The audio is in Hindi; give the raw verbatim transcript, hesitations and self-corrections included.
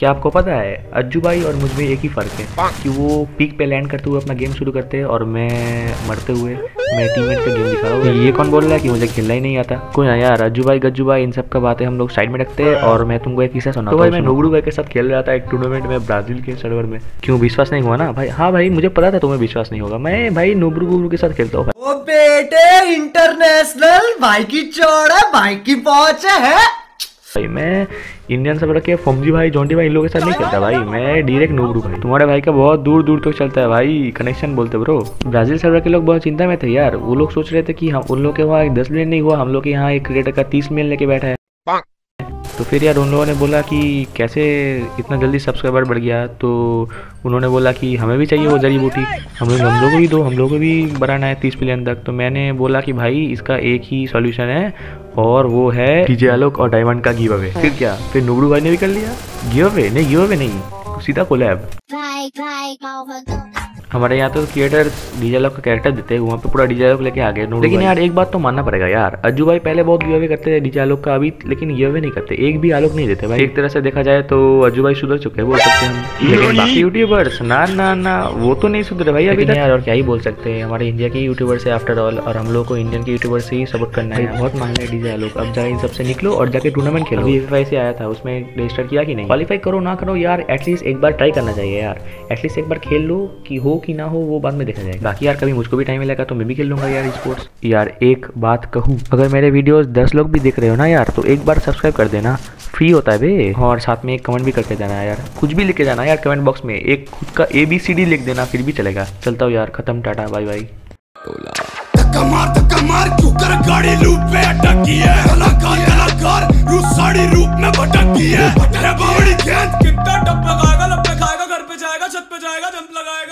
क्या आपको पता है अज्जू भाई और मुझ में एक ही फ़र्क है कि वो पीक पे लैंड करते हुए अपना गेम शुरू करते हैं और मैं मरते हुए मैं टीममेट का गेम दिखा रहा हूँ। ये कौन बोल रहा है कि मुझे खेलना ही नहीं आता? कोई ना यार, अज्जू भाई गज्जू भाई इन सब का बातें हम लोग साइड में रखते हैं और मैं तुमको एक हिस्सा सुना। तो भाई मैं नोब्रू भाई के साथ खेल रहा था एक टूर्नामेंट में ब्राज़ील के सर्वर में। क्यों विश्वास नहीं हुआ ना भाई? हाँ भाई मुझे पता था तुम्हें विश्वास नहीं होगा। मैं भाई नोब्रू गुब्रू के साथ खेलता हूँ। ओ बेटे इंटरनेशनल भाई की चौड़ है, भाई की पहुँच है। भाई मैं इंडियन सर्वर के फॉम्जी भाई जॉन्टी भाई इन लोगों के साथ नहीं खेलता भाई, मैं डायरेक्ट नोब्रू भाई। तुम्हारे भाई का बहुत दूर दूर तक तो चलता है भाई कनेक्शन बोलते ब्रो। ब्राज़ील सर्वर के लोग बहुत चिंता में थे यार, वो लोग सोच रहे थे कि हम उन लोग के वहाँ दस मिलियन नहीं हुआ, हम लोग के यहाँ एक क्रिएटर का तीस मिलियन लेके बैठा है। तो फिर यार उन लोगों ने बोला कि कैसे इतना जल्दी सब्सक्राइबर बढ़ गया, तो उन्होंने बोला कि हमें भी चाहिए वो जड़ी बूटी, हमें हम लोगों को भी दो, हम लोगों को भी बढ़ाना है तीस मिलियन तक। तो मैंने बोला कि भाई इसका एक ही सॉल्यूशन है और वो है डीजे आलोक और डायमंड का गिव अवे। फिर क्या, फिर नोब्रू भाई ने भी कर लिया गिव अवे। नहीं गिव अवे नहीं, सीधा कोलैब। हमारे यहाँ तो थिएटर डीजे आलोक का कैरेक्टर देते हैं, वहाँ पे पूरा डीजे आलोक लेके आ गए। लेकिन यार एक बात तो मानना पड़ेगा यार, अज्जू भाई पहले बहुत गिव अवे करते थे डीजे आलोक का, अभी लेकिन गिव अवे नहीं करते, एक भी आलोक नहीं देते भाई। एक तरह से देखा जाए तो अज्जू भाई सुधर चुके हैं बोल सकते हैं, लेकिन बाकी यूट्यूबर्स ना ना ना वो तो नहीं सुधरे भाई अभी यार। और क्या ही बोल सकते हैं, हमारे इंडिया के यूट्यूबर्स है आफ्टर ऑल, और हम लोग को इंडियन के यूट्यूबर्स से ही सपोर्ट करना है। बहुत मांगना है डीजे आलोक, अब जाए इन सबसे निकलो और जाके टूर्नामेंट खेलो। वीएफआई से आया था, उसमें रजिस्टर किया कि नहीं, क्वालीफाई करो ना करो यार, एटलीस्ट एक बार ट्राई करना चाहिए यार, एटलीस्ट एक बार खेल लो कि हो कि ना हो वो बाद में देखा जाएगा। बाकी यार कभी मुझको भी टाइम मिलेगा तो मैं भी खेल लूंगा यार स्पोर्ट्स। यार एक बात कहूँ, अगर मेरे वीडियोस दस लोग भी देख रहे हो ना यार तो एक बार सब्सक्राइब कर देना, फ्री होता है बे। और साथ में एक कमेंट भी करके जाना यार, कुछ भी लिखे जाना यार कमेंट बॉक्स में, एक खुद का ए बी सी डी लिख देना फिर भी चलेगा। चलता हूँ यार, खत्म, टाटा बाय बाय।